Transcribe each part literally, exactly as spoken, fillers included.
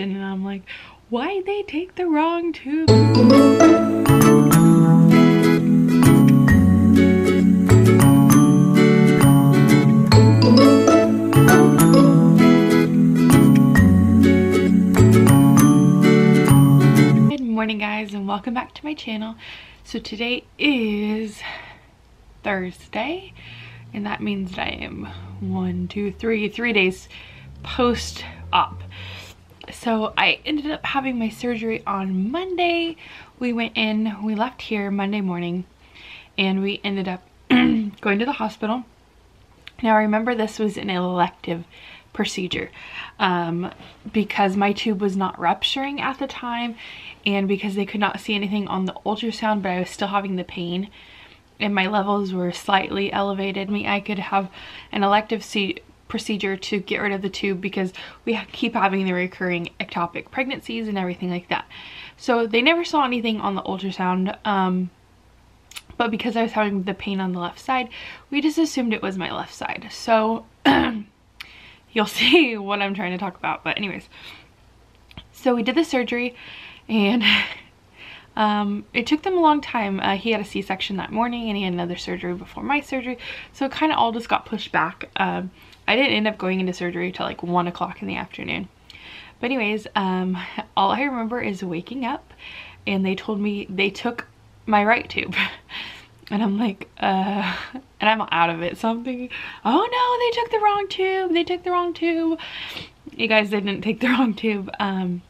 and I'm like, why'd they take the wrong tube? Good morning guys and welcome back to my channel. So today is Thursday and that means that I am one, two, three, three days post-op. So I ended up having my surgery on Monday. We went in, we left here Monday morning and we ended up going to the hospital. Now remember, this was an elective procedure um, because my tube was not rupturing at the time and because they could not see anything on the ultrasound, but I was still having the pain and my levels were slightly elevated. I mean, I could have an elective procedure procedure to get rid of the tube because we keep having the recurring ectopic pregnancies and everything like that. So they never saw anything on the ultrasound, um, but because I was having the pain on the left side, we just assumed it was my left side. So you'll see what I'm trying to talk about, but anyways. So we did the surgery and um, it took them a long time. Uh, he had a C section that morning and he had another surgery before my surgery. So it kind of all just got pushed back. Um, I didn't end up going into surgery till like one o'clock in the afternoon. But anyways, um, all I remember is waking up and they told me they took my right tube. And I'm like, uh, and I'm out of it. So I'm thinking, oh no, they took the wrong tube. They took the wrong tube. You guys, they didn't take the wrong tube. Um,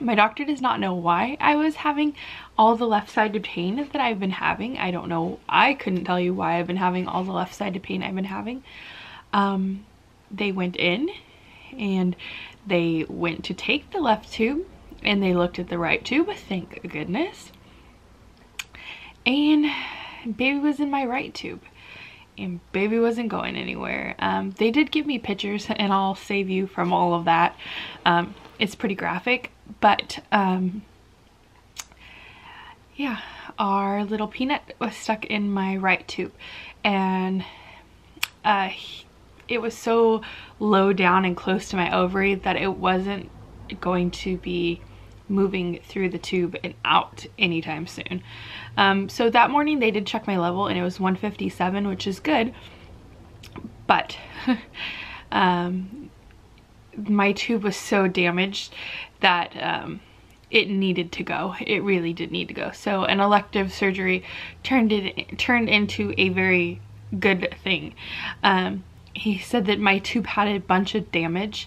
my doctor does not know why I was having all the left-sided pain that I've been having. I don't know. I couldn't tell you why I've been having all the left-sided pain I've been having. Um, they went in and they went to take the left tube and they looked at the right tube, thank goodness. And baby was in my right tube and baby wasn't going anywhere. Um, they did give me pictures and I'll save you from all of that. Um, it's pretty graphic, but, um, yeah, our little peanut was stuck in my right tube and, uh, he, it was so low down and close to my ovary that it wasn't going to be moving through the tube and out anytime soon. Um, so that morning they did check my level and it was one fifty-seven, which is good, but um, my tube was so damaged that um, it needed to go. It really did need to go. So an elective surgery turned, it, turned into a very good thing. Um, He said that my tube had a bunch of damage,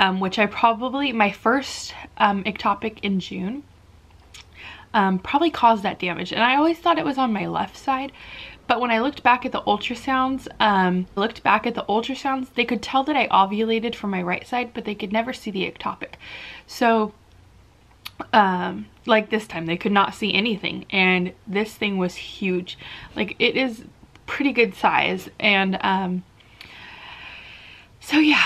um, which I probably, my first um, ectopic in June, um, probably caused that damage. And I always thought it was on my left side, but when I looked back at the ultrasounds, um, looked back at the ultrasounds, they could tell that I ovulated from my right side, but they could never see the ectopic. So, um, like this time, they could not see anything. And this thing was huge. Like, it is pretty good size. And, um, so yeah,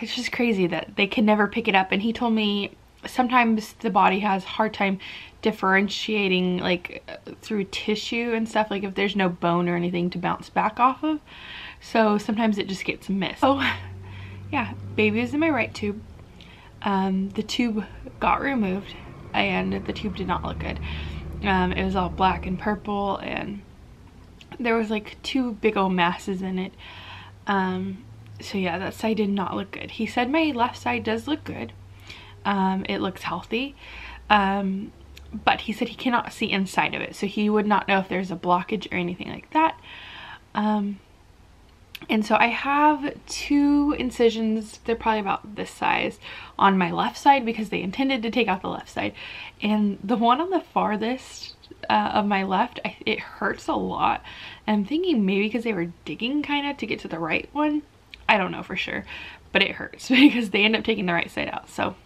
it's just crazy that they can never pick it up. And he told me sometimes the body has a hard time differentiating like through tissue and stuff, like if there's no bone or anything to bounce back off of. So sometimes it just gets missed. So yeah, baby was in my right tube. Um, the tube got removed and the tube did not look good. Um, it was all black and purple and there was like two big old masses in it. Um, So yeah, that side did not look good. He said my left side does look good. Um, it looks healthy. Um, but he said he cannot see inside of it. So he would not know if there's a blockage or anything like that. Um, and so I have two incisions. They're probably about this size on my left side because they intended to take out the left side. And the one on the farthest uh, of my left, I, it hurts a lot. And I'm thinking maybe because they were digging kind of to get to the right one. I don't know for sure, but it hurts because they end up taking the right side out. So,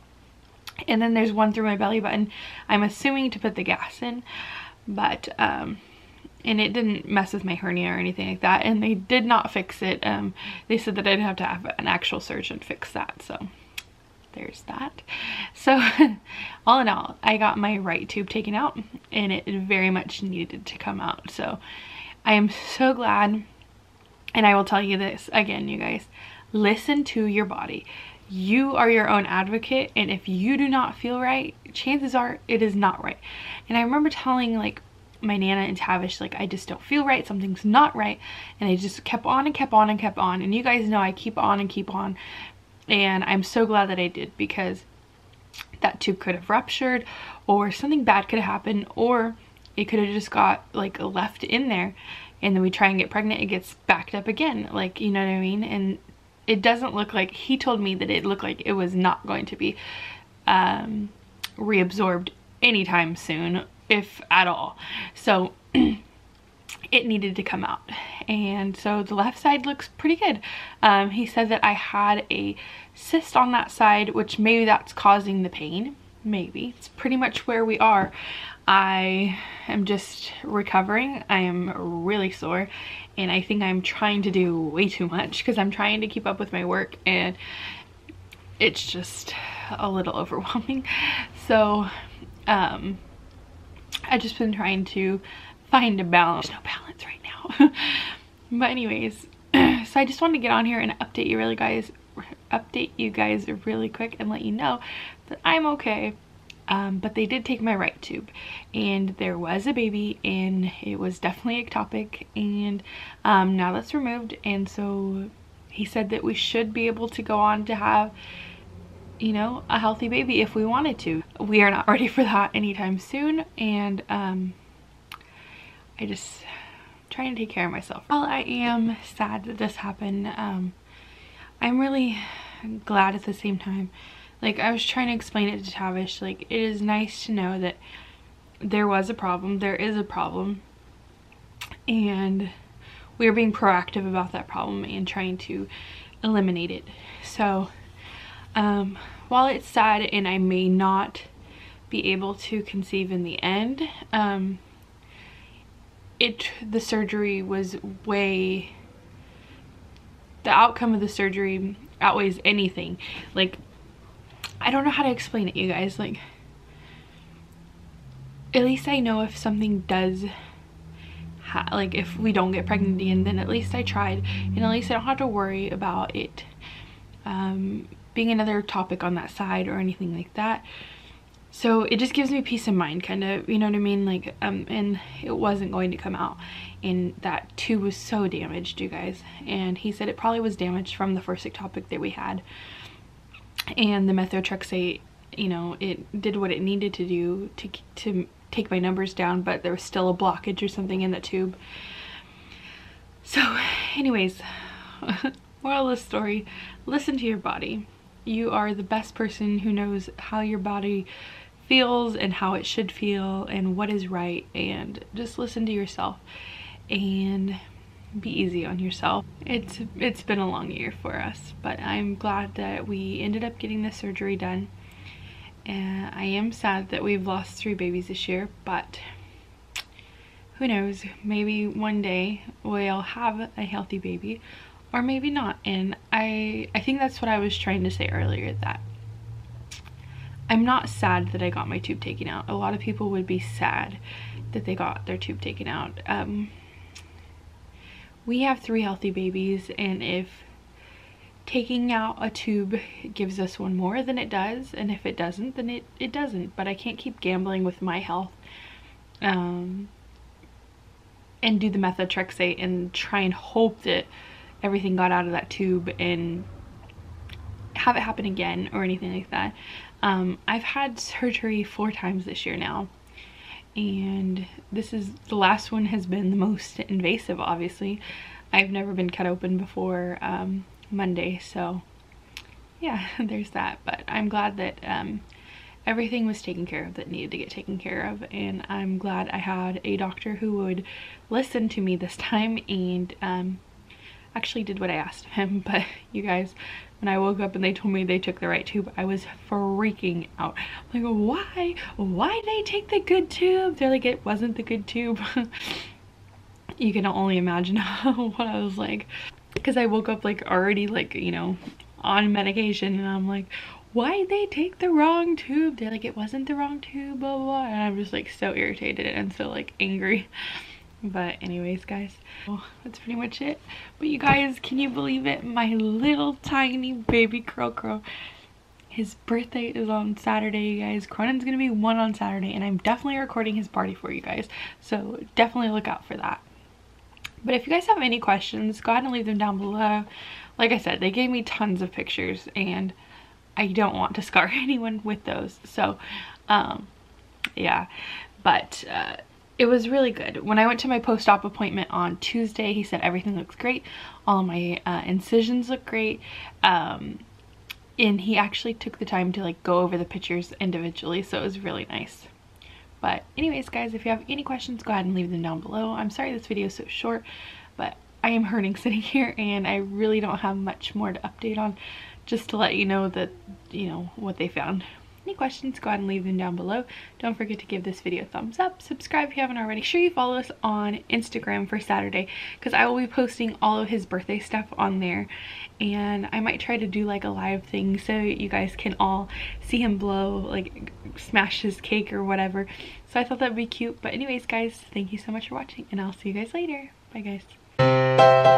and then there's one through my belly button, I'm assuming to put the gas in, but, um, and it didn't mess with my hernia or anything like that. And they did not fix it. Um, they said that I'd have to have an actual surgeon fix that. So there's that. So all in all, I got my right tube taken out and it very much needed to come out. So I am so glad. And I will tell you this again, you guys, listen to your body. You are your own advocate, and if you do not feel right, chances are it is not right. And I remember telling like my Nana and Tavish, like, I just don't feel right, something's not right, and I just kept on and kept on and kept on, and you guys know I keep on and keep on, and I'm so glad that I did, because that tube could have ruptured, or something bad could have happened, or it could have just got like left in there, and then we try and get pregnant, it gets backed up again, like, you know what I mean? And it doesn't look like, he told me that it looked like it was not going to be um, reabsorbed anytime soon, if at all. So it needed to come out, and so the left side looks pretty good. Um, he said that I had a cyst on that side, which maybe that's causing the pain. Maybe it's pretty much where we are. I am just recovering. I am really sore, and I think I'm trying to do way too much because I'm trying to keep up with my work, and it's just a little overwhelming. So um I've just been trying to find a balance. There's no balance right now. But anyways, so I just wanted to get on here and update you really guys, update you guys really quick and let you know that I'm okay. Um, but they did take my right tube, and there was a baby, and it was definitely ectopic, and um, now that's removed. And so he said that we should be able to go on to have, you know, a healthy baby if we wanted to. We are not ready for that anytime soon, and um, I just trying to take care of myself. While I am sad that this happened, um, I'm really glad at the same time. Like, I was trying to explain it to Tavish, like, it is nice to know that there was a problem, there is a problem, and we are being proactive about that problem and trying to eliminate it. So Um, while it's sad and I may not be able to conceive in the end, um, it, the surgery was way, the outcome of the surgery outweighs anything. Like, I don't know how to explain it, you guys. Like, at least I know if something does, ha like if we don't get pregnant again, then at least I tried, and at least I don't have to worry about it. Um, being another topic on that side or anything like that. So it just gives me peace of mind, kind of, you know what I mean? Like, um, and it wasn't going to come out, and that tube was so damaged, you guys. And he said it probably was damaged from the first ectopic that we had, and the methotrexate, you know, it did what it needed to do to, to take my numbers down, but there was still a blockage or something in the tube. So anyways, moral of the story, listen to your body. You are the best person who knows how your body feels and how it should feel and what is right, and just listen to yourself and be easy on yourself. It's it's been a long year for us, but I'm glad that we ended up getting the surgery done. And I am sad that we've lost three babies this year, but who knows, maybe one day we'll have a healthy baby. Or maybe not, and I I think that's what I was trying to say earlier, that I'm not sad that I got my tube taken out. A lot of people would be sad that they got their tube taken out. Um, we have three healthy babies, and if taking out a tube gives us one more, then it does, and if it doesn't, then it, it doesn't. But I can't keep gambling with my health. Um, and do the methotrexate and try and hope that everything got out of that tube and have it happen again or anything like that. Um, I've had surgery four times this year now, and this is, the last one has been the most invasive, obviously. I've never been cut open before um, Monday, so yeah, there's that. But I'm glad that um, everything was taken care of that needed to get taken care of, and I'm glad I had a doctor who would listen to me this time and um, actually did what I asked him. But you guys, when I woke up and they told me they took the right tube, I was freaking out. I'm like, why? Why did they take the good tube? They're like, it wasn't the good tube. You can only imagine what I was like, because I woke up like already, like, you know, on medication, and I'm like, why did they take the wrong tube? They're like, it wasn't the wrong tube, blah blah, blah. And I'm just like so irritated and so like angry. But anyways, guys, well, that's pretty much it. But you guys, can you believe it? My little tiny baby Crow Crow, his birthday is on Saturday, you guys. Cronin's gonna be one on Saturday, and I'm definitely recording his party for you guys, so definitely look out for that. But if you guys have any questions, go ahead and leave them down below. Like I said, they gave me tons of pictures, and I don't want to scar anyone with those. So, um, yeah. But uh, it was really good. When I went to my post-op appointment on Tuesday, he said everything looks great. All my uh, incisions look great. Um, and he actually took the time to like go over the pictures individually. So it was really nice. But anyways, guys, if you have any questions, go ahead and leave them down below. I'm sorry this video is so short, but I am hurting sitting here, and I really don't have much more to update on, just to let you know that, you know, what they found. Any questions, go ahead and leave them down below. Don't forget to give this video a thumbs up. Subscribe if you haven't already. Make sure you follow us on Instagram for Saturday, because I will be posting all of his birthday stuff on there, and I might try to do like a live thing so you guys can all see him blow, like smash his cake or whatever. So I thought that'd be cute. But anyways, guys, thank you so much for watching, and I'll see you guys later. Bye, guys.